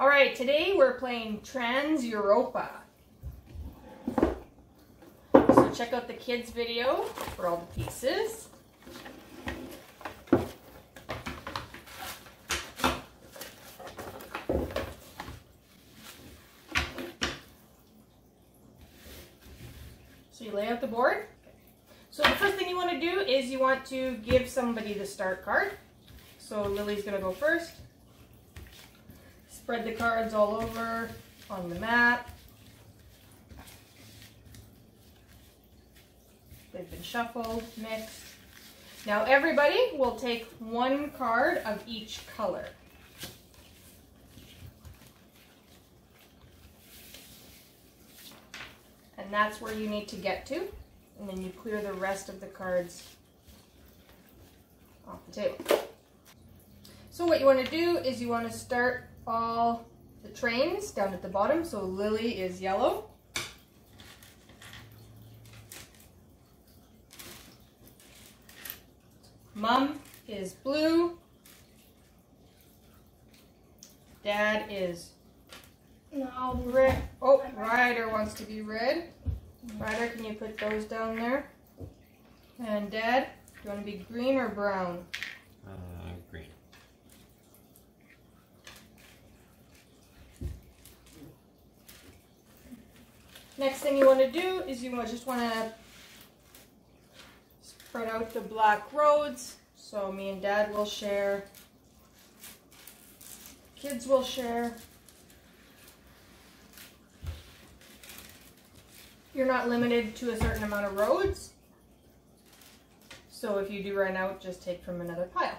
All right, today we're playing Trans Europa. So check out the kids' video for all the pieces. So you lay out the board. So the first thing you want to do is you want to give somebody the start card. So Lily's going to go first. Spread the cards all over on the mat. They've been shuffled, mixed. Now everybody will take one card of each color. And that's where you need to get to. And then you clear the rest of the cards off the table. So what you want to do is you want to start all the trains down at the bottom. So Lily is yellow. Mum is blue. Dad is red. Oh, Ryder wants to be red. Ryder, can you put those down there? And Dad, do you want to be green or brown? Green. Next thing you want to do is you just want to spread out the black roads. So me and Dad will share. Kids will share. You're not limited to a certain amount of roads, so if you do run out, just take from another pile.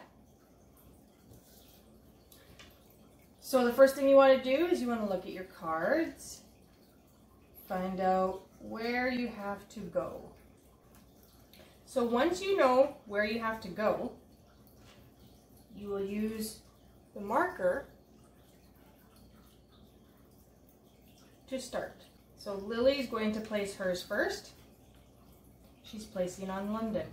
So the first thing you want to do is you want to look at your cards, find out where you have to go. So once you know where you have to go, you will use the marker to start. So Lily's going to place hers first. She's placing on London.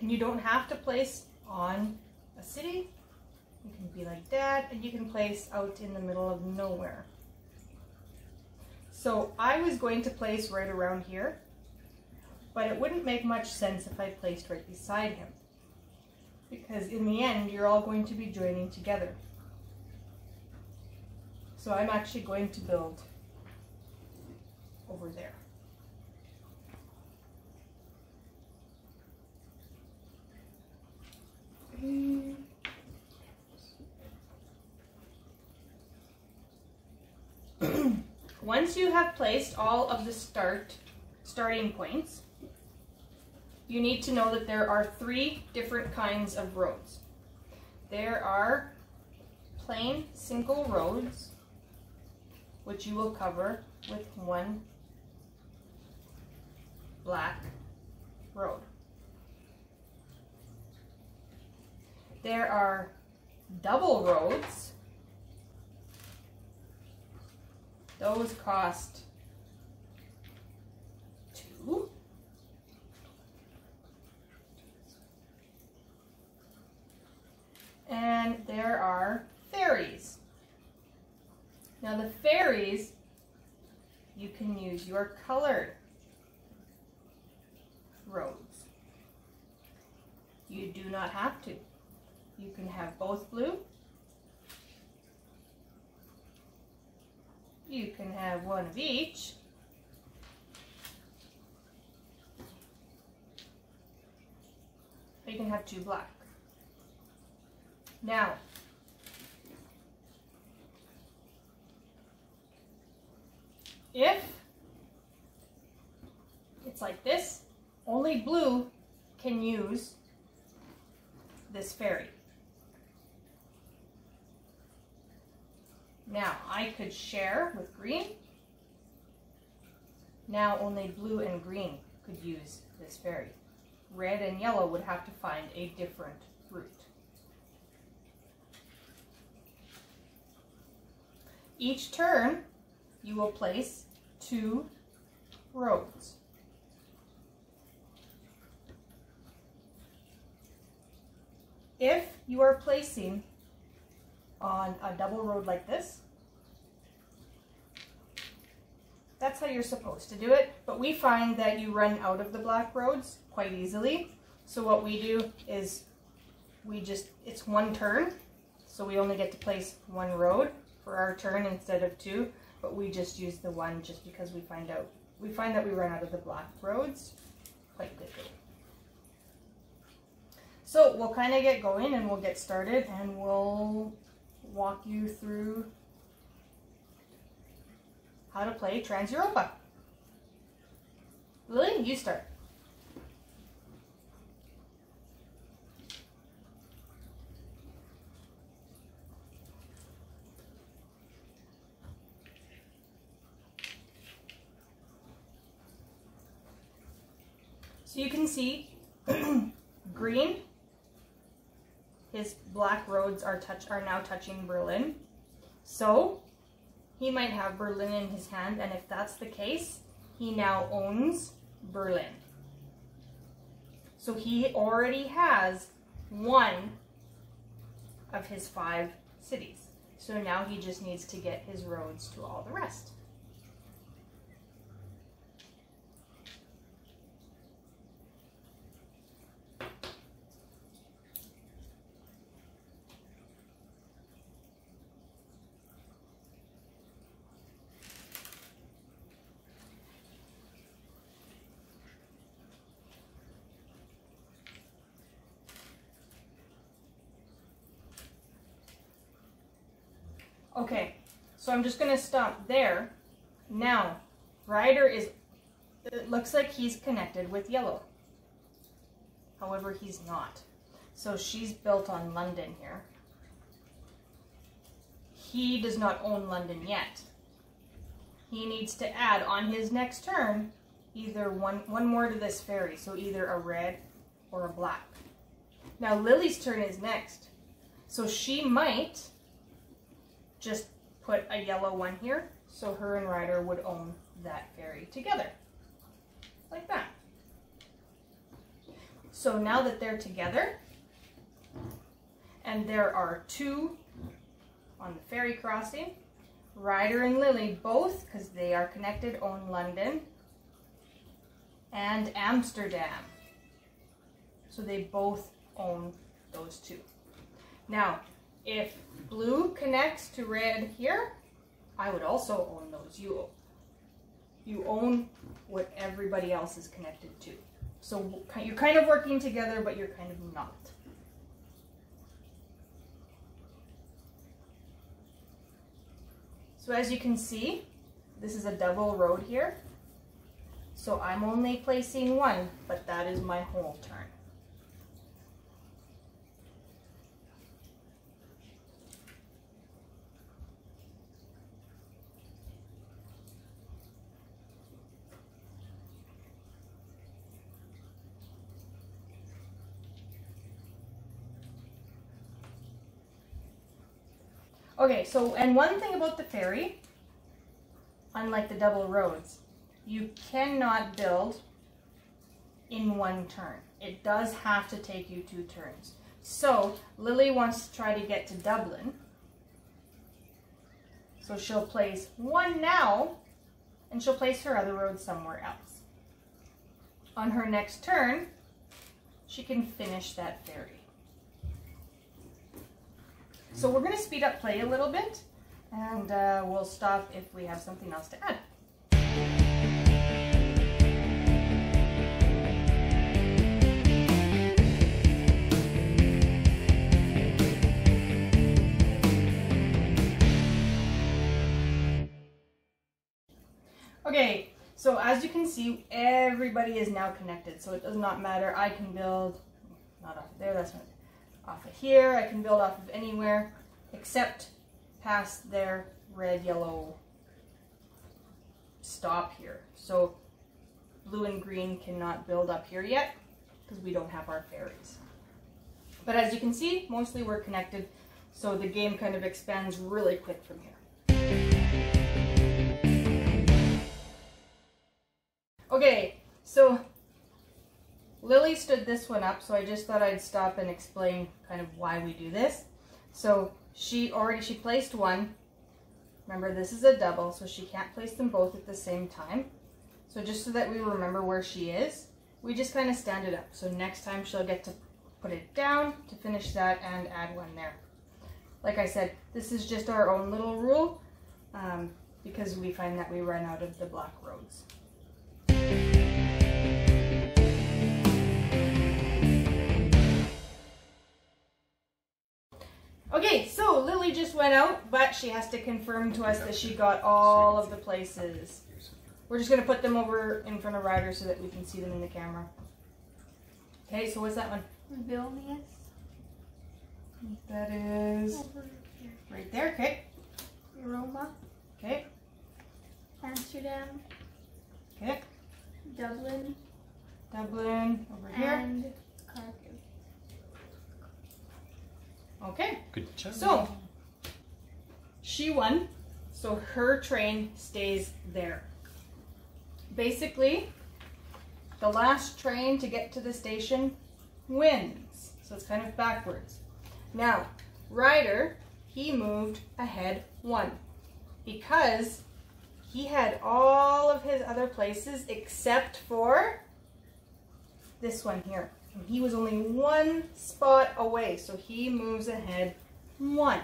And you don't have to place on a city. You can be like that, and you can place out in the middle of nowhere. So I was going to place right around here, but it wouldn't make much sense if I placed right beside him, because in the end, you're all going to be joining together. So I'm actually going to build over there. Once you have placed all of the starting points, you need to know that there are three different kinds of roads. There are plain single roads, which you will cover with one black road. There are double roads. Those cost two. And there are ferries. Now the ferries, you can use your colored roads. You do not have to. You can have both blue. You can have one of each. Or you can have two black. Now, if it's like this, only blue can use this ferry. Now, I could share with green. Now, only blue and green could use this ferry. Red and yellow would have to find a different route. Each turn, you will place two roads. If you are placing on a double road like this, that's how you're supposed to do it, but we find that you run out of the black roads quite easily. So what we do is we just, it's one turn, so we only get to place one road for our turn instead of two, but we just use the one just because we find that we run out of the black roads quite quickly. So we'll kind of get going and we'll get started and we'll walk you through how to play Trans Europa. Lily, you start. So you can see green, his black roads are now touching Berlin. So he might have Berlin in his hand, and if that's the case, he now owns Berlin. So he already has one of his 5 cities. So now he just needs to get his roads to all the rest. Okay, so I'm just going to stop there. Now, Ryder is, it looks like he's connected with yellow. However, he's not. So she's built on London here. He does not own London yet. He needs to add on his next turn either one more to this fairy, so either a red or a black. Now Lily's turn is next, so she might just put a yellow one here, so her and Ryder would own that fairy together, like that. So now that they're together, and there are 2 on the ferry crossing, Ryder and Lily both, because they are connected, own London and Amsterdam. So they both own those 2. Now, if blue connects to red here, I would also own those. You own what everybody else is connected to. So you're kind of working together, but you're kind of not. So as you can see, this is a double road here. So I'm only placing one, but that is my whole turn. Okay, so, and one thing about the ferry, unlike the double roads, you cannot build in one turn. It does have to take you 2 turns. So, Lily wants to try to get to Dublin. So she'll place one now, and she'll place her other road somewhere else. On her next turn, she can finish that ferry. So we're going to speed up play a little bit, and we'll stop if we have something else to add. Okay, so as you can see, everybody is now connected, so it does not matter. I can build, not off there, that's not it. Off of here, I can build off of anywhere except past their red, yellow stop here. So blue and green cannot build up here yet because we don't have our fairies. But as you can see, mostly we're connected, so the game kind of expands really quick from here. So Lily stood this one up, so I just thought I'd stop and explain kind of why we do this. So she placed one. Remember, this is a double, so she can't place them both at the same time. So just so that we remember where she is, we just kind of stand it up. So next time she'll get to put it down to finish that and add one there. Like I said, this is just our own little rule because we find that we run out of the block roads. Okay, so Lily just went out, but she has to confirm to us that she got all of the places. We're just going to put them over in front of Ryder so that we can see them in the camera. Okay, so what's that one? Vilnius. That is right there, okay. Roma. Okay. Amsterdam. Okay. Dublin. Dublin, over here. And Cork. Okay. Good job. So, she won, so her train stays there. Basically, the last train to get to the station wins. So it's kind of backwards. Now, Ryder, he moved ahead one because he had all of his other places except for this one here. And he was only one spot away, so he moves ahead one.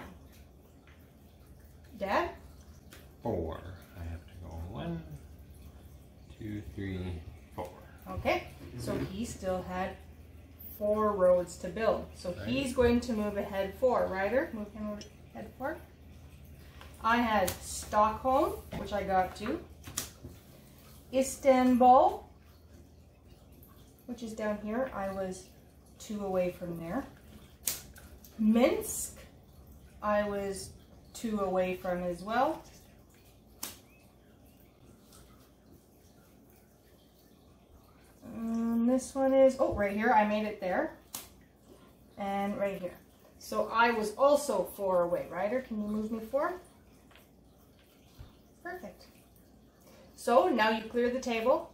Dad? Four. I have to go 1, 2, 3, 4. Okay, so he still had 4 roads to build. So he's going to move ahead 4. Ryder, move him ahead 4. I had Stockholm, which I got to. Istanbul, which is down here. I was 2 away from there. Minsk, I was 2 away from as well. And this one is, oh, right here. I made it there. And right here. So I was also 4 away. Ryder, can you move me 4? Perfect. So now you clear the table.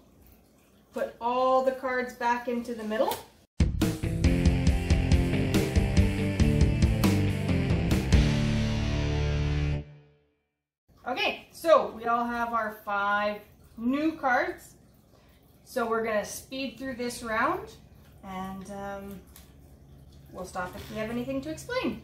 Put all the cards back into the middle. Okay, so we all have our 5 new cards. So we're going to speed through this round and we'll stop if we have anything to explain.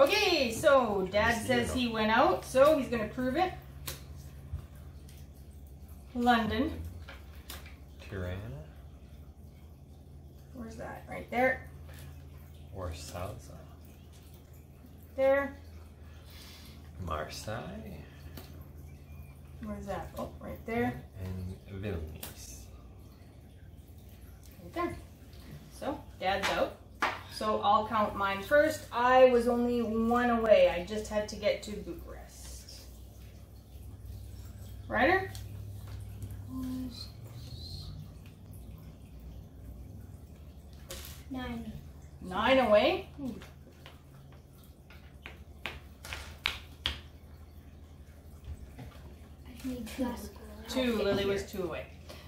Okay, so Dad says he went out, so he's going to prove it. London. Tirana. Where's that? Right there. Warsaw. There. Marseille. Where's that? Oh, right there. And Vilnius. Right there. So, Dad's out. So I'll count mine first. I was only 1 away. I just had to get to Bucharest. Ryder? Nine away. Ooh. I need 2. Lily was 2 away.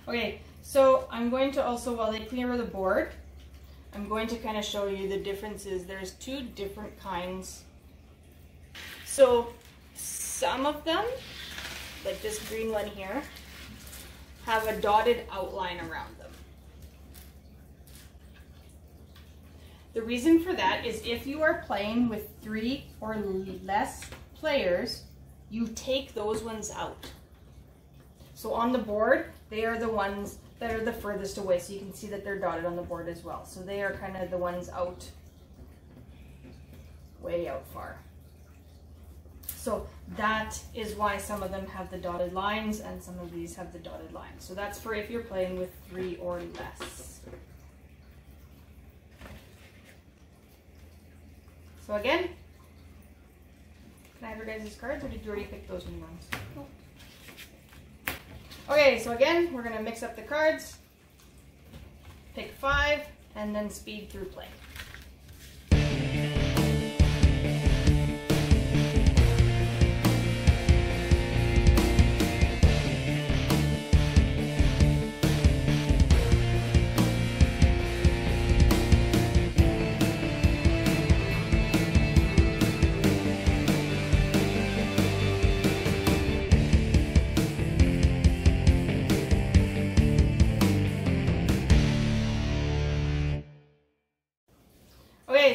Okay, so I'm going to also, while they clear the board, I'm going to kind of show you the differences. There's 2 different kinds. So some of them, like this green one here, have a dotted outline around them. The reason for that is if you are playing with 3 or less players, you take those ones out. So on the board, they are the ones that are the furthest away, so you can see that they're dotted on the board as well. So they are kind of the ones out, way out far. So that is why some of them have the dotted lines and some of these have the dotted lines. So that's for if you're playing with 3 or less. So again, can I have your guys' cards, or did you already pick those new ones? Nope. Okay, so again, we're gonna mix up the cards, pick 5, and then speed through play.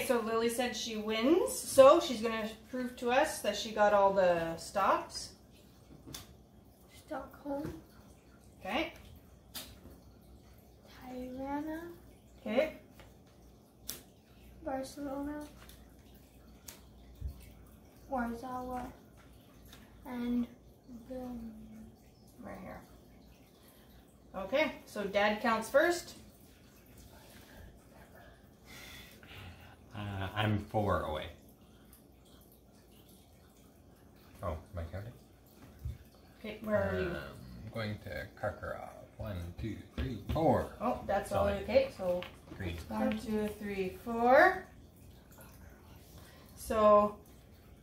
So Lily said she wins, so she's gonna prove to us that she got all the stops. Stockholm. Okay. Tirana. Okay. Barcelona. Warsaw. And Berlin. Right here. Okay, so Dad counts first. I'm 4 away. Oh, am I counting? Okay, where are you? I'm going to Karkarov. 1, 2, 3, 4. Oh, that's all. Okay, so green. 1, 2, 3, 4. So,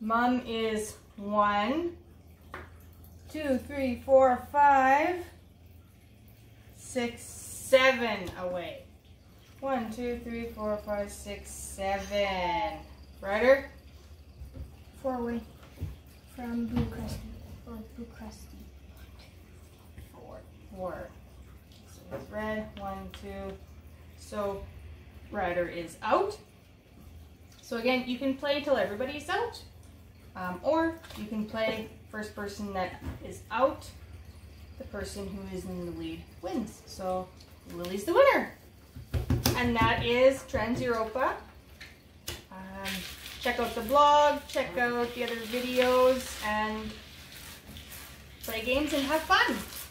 Mom is 1, 2, 3, 4, 5, 6, 7 away. 1, 2, 3, 4, 5, 6, 7. Ryder? 4 away from Bucharest. Or Bucharest. 4. So it's red. 1, 2. So Ryder is out. So again, you can play till everybody's out. Or you can play first person that is out. The person who is in the lead wins. So Lily's the winner. And that is Trans Europa. Check out the blog, check out the other videos, and play games and have fun.